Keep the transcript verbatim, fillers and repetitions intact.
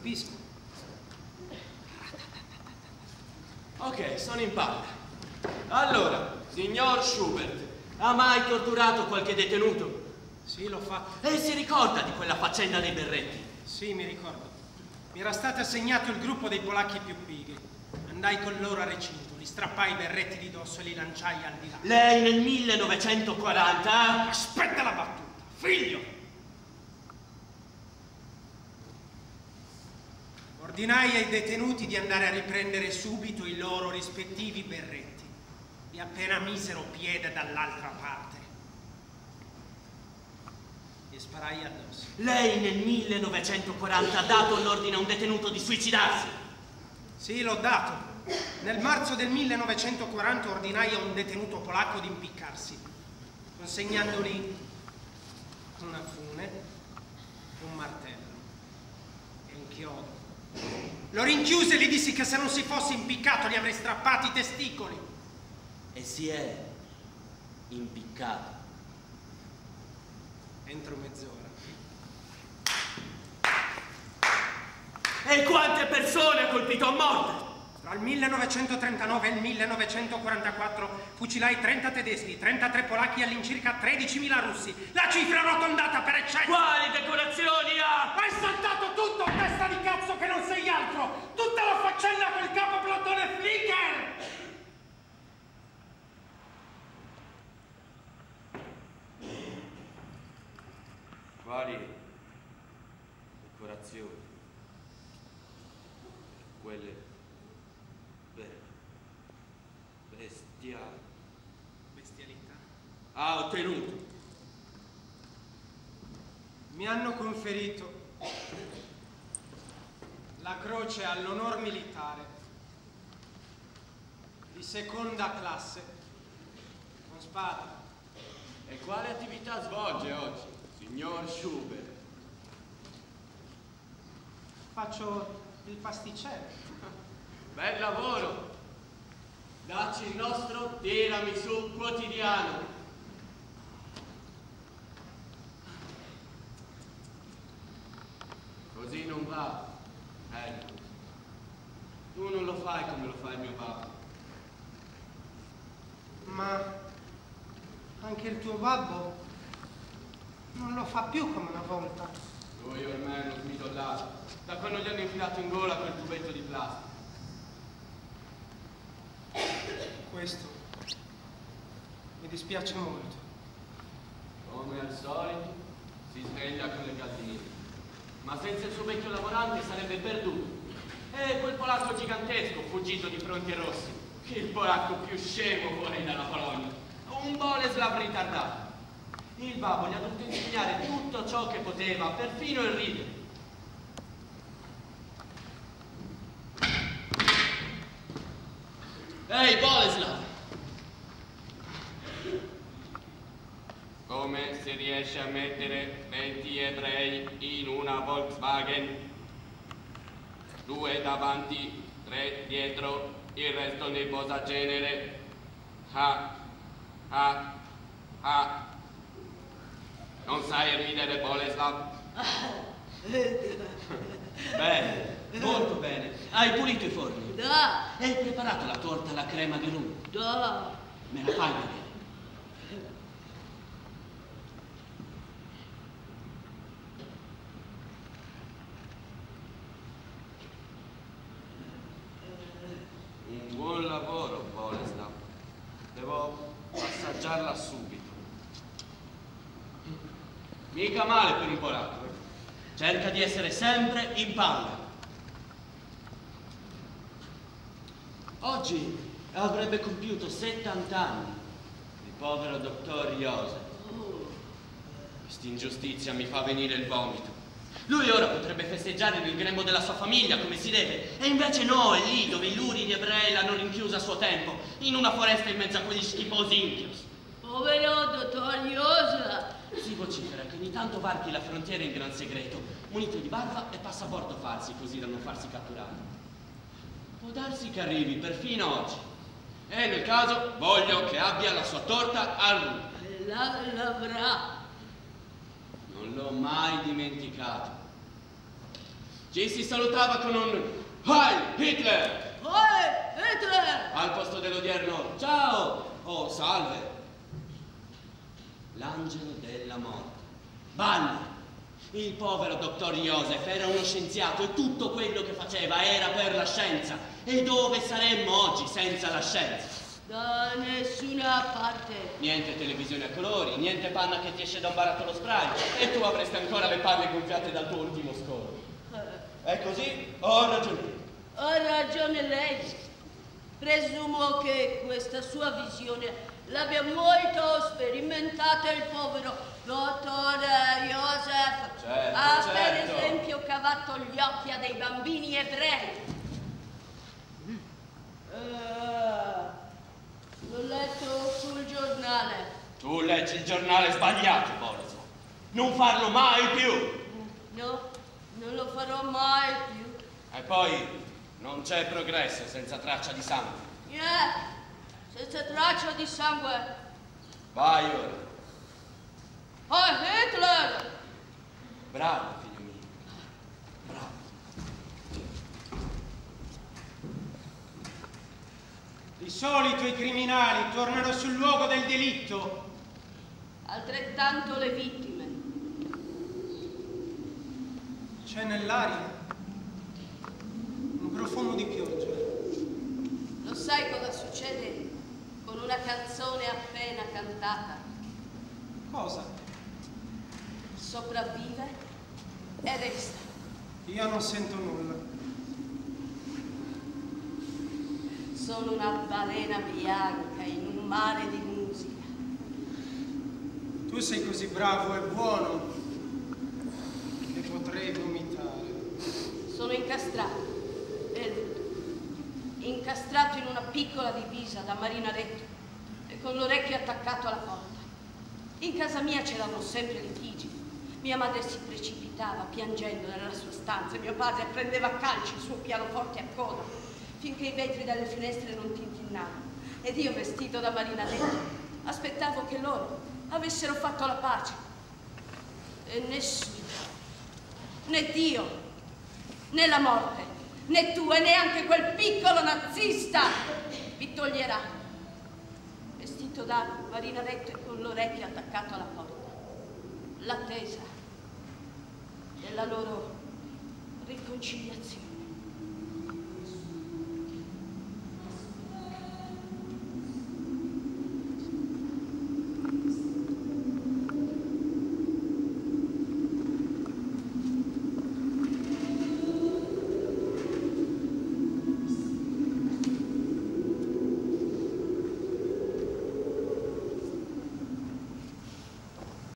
capisco. Ok, sono in palla. Allora, signor Schubert, ha mai torturato qualche detenuto? Sì, l'ho fatto. E si ricorda di quella faccenda dei berretti? Sì, mi ricordo. Mi era stato assegnato il gruppo dei polacchi più pigri. Andai con loro a recinto, li strappai i berretti di dosso e li lanciai al di là. Lei nel millenovecentoquaranta? Aspetta la battuta, figlio! Ordinai ai detenuti di andare a riprendere subito i loro rispettivi berretti e appena misero piede dall'altra parte e sparai addosso. Lei nel millenovecentoquaranta ha dato l'ordine a un detenuto di suicidarsi? Sì, l'ho dato. Nel marzo del millenovecentoquaranta ordinai a un detenuto polacco di impiccarsi, consegnandogli una fune, un martello e un chiodo. Lo rinchiuse e gli dissi che se non si fosse impiccato gli avrei strappati i testicoli. E si è impiccato. Entro mezz'ora. E quante persone ha colpito a morte? Tra il millenovecentotrentanove e il millenovecentoquarantaquattro fucilai trenta tedeschi, trentatré polacchi e all'incirca tredicimila russi. La cifra arrotondata per eccesso. Quali decorazioni ha? Hai saltato tutto, testa di cazzo che non sei altro! Tutta la faccenda col capo plantone Flicker! Quali decorazioni? Quelle... Bestia... Bestialità? Ha ottenuto. Mi hanno conferito la croce all'onor militare di seconda classe con spada. E quale attività svolge oggi, signor Schubert? Faccio il pasticcere. Bel lavoro! Dacci il nostro tiramisù quotidiano. Così non va, ecco. Tu non lo fai come lo fa il mio babbo. Ma anche il tuo babbo non lo fa più come una volta. Lui ormai è uno smidollato, da quando gli hanno infilato in gola quel tubetto di plastica. Questo mi dispiace molto. Come al solito si sveglia con le galline. Ma senza il suo vecchio lavorante sarebbe perduto. E quel polacco gigantesco fuggito di fronte ai rossi. Il polacco più scemo fuori dalla Polonia. Un Boleslav ritardato. Il babbo gli ha dovuto insegnare tutto ciò che poteva, perfino il ridere. Ehi, hey, Boleslav! Come si riesce a mettere venti ebrei in una Volkswagen? Due davanti, tre dietro, il resto nei posacenere. Ah, ah, ah. Non sai ridere, Boleslav? Bene, molto bene. Hai pulito i forni? Da! Hai preparato la torta alla crema di rum? Da! Me la fai vedere? Un buon lavoro, Boleslav. Devo assaggiarla subito. Mica male per un polacco. Cerca di essere sempre in palla. Oggi avrebbe compiuto settanta anni il povero dottor Josef. Quest'ingiustizia mi fa venire il vomito. Lui ora potrebbe festeggiare nel grembo della sua famiglia come si deve, e invece no, è lì dove i luridi ebrei l'hanno rinchiusa a suo tempo, in una foresta in mezzo a quegli schifosi indios. Povero dottor Josef! Si vocifera che ogni tanto varchi la frontiera in gran segreto, munito di barba e passaporto falsi, così da non farsi catturare. Può darsi che arrivi perfino oggi. E nel caso voglio che abbia la sua torta al rum. L'avrà. Non l'ho mai dimenticato. Ci si salutava con un Heil Hitler! Heil Hitler! Al posto dell'odierno ciao o salve. L'angelo della morte. Balli! Il povero dottor Josef era uno scienziato e tutto quello che faceva era per la scienza. E dove saremmo oggi senza la scienza? Da nessuna parte. Niente televisione a colori, niente panna che ti esce da un barattolo spray e tu avresti ancora le panne gonfiate dal tuo ultimo scopo. È così? Ho ragione. Ho ragione lei. Presumo che questa sua visione l'abbia molto sperimentata il povero dottor Josef. Certo, ha certo. Per esempio cavato gli occhi a dei bambini ebrei. Mm. Uh, L'ho letto sul giornale. Tu leggi il giornale sbagliato, Boleslav. Non farlo mai più. No, non lo farò mai più. E poi, non c'è progresso senza traccia di sangue. Yeah, senza traccia di sangue. Vai ora. Oh, Hitler! Bravo, figlio mio. Bravo. Di solito i criminali tornano sul luogo del delitto. Altrettanto le vittime. C'è nell'aria un profumo di pioggia. Lo sai cosa succede con una canzone appena cantata? Cosa? Sopravvive e resta. Io non sento nulla. Sono una balena bianca in un mare di musica. Tu sei così bravo e buono che potrei vomitare. Sono incastrato, vedo, incastrato in una piccola divisa da marinaretto e con l'orecchio attaccato alla porta. In casa mia c'erano sempre litigi. Mia madre si precipitava piangendo nella sua stanza e mio padre prendeva a calci il suo pianoforte a coda, finché i vetri dalle finestre non tintinnavano, ed io, vestito da marinaletto, aspettavo che loro avessero fatto la pace. E nessuno, né Dio, né la morte, né tu e neanche quel piccolo nazista vi toglierà. Vestito da marinaletto e con l'orecchio attaccato alla porta, l'attesa della loro riconciliazione.